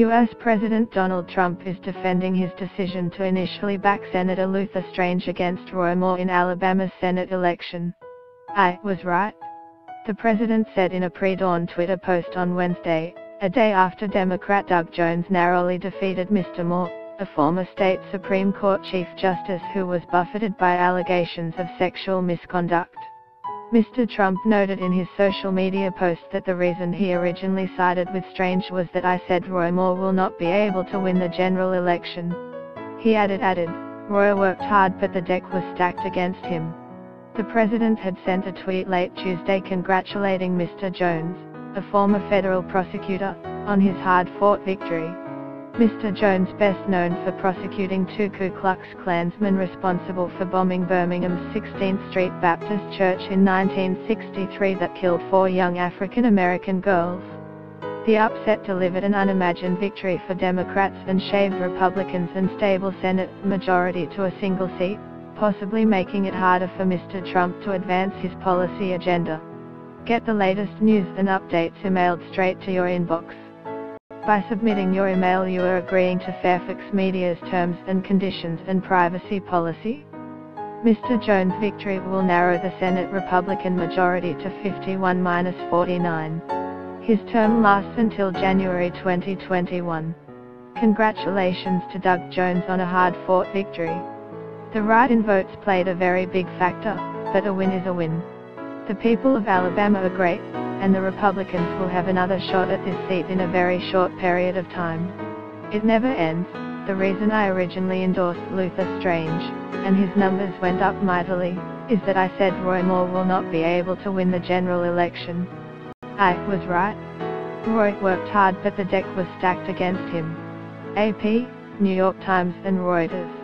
U.S. President Donald Trump is defending his decision to initially back Senator Luther Strange against Roy Moore in Alabama's Senate election. "I was right," the president said in a pre-dawn Twitter post on Wednesday, a day after Democrat Doug Jones narrowly defeated Mr. Moore, a former state Supreme Court Chief Justice who was buffeted by allegations of sexual misconduct. Mr. Trump noted in his social media post that the reason he originally sided with Strange was that "I said Roy Moore will not be able to win the general election." He added, "Roy worked hard but the deck was stacked against him." The president had sent a tweet late Tuesday congratulating Mr. Jones, a former federal prosecutor, on his hard-fought victory. Mr. Jones, best known for prosecuting two Ku Klux Klansmen responsible for bombing Birmingham's 16th Street Baptist Church in 1963 that killed four young African-American girls. The upset delivered an unimagined victory for Democrats and shaved Republicans and stable Senate majority to a single seat, possibly making it harder for Mr. Trump to advance his policy agenda. Get the latest news and updates emailed straight to your inbox. By submitting your email, you are agreeing to Fairfax Media's terms and conditions and privacy policy. Mr. Jones' victory will narrow the Senate Republican majority to 51-49. His term lasts until January 2021. Congratulations to Doug Jones on a hard-fought victory. The write-in votes played a very big factor, but a win is a win. The people of Alabama are great, and the Republicans will have another shot at this seat in a very short period of time. It never ends. The reason I originally endorsed Luther Strange, and his numbers went up mightily, is that I said Roy Moore will not be able to win the general election. I was right. Roy worked hard but the deck was stacked against him. AP, New York Times and Reuters.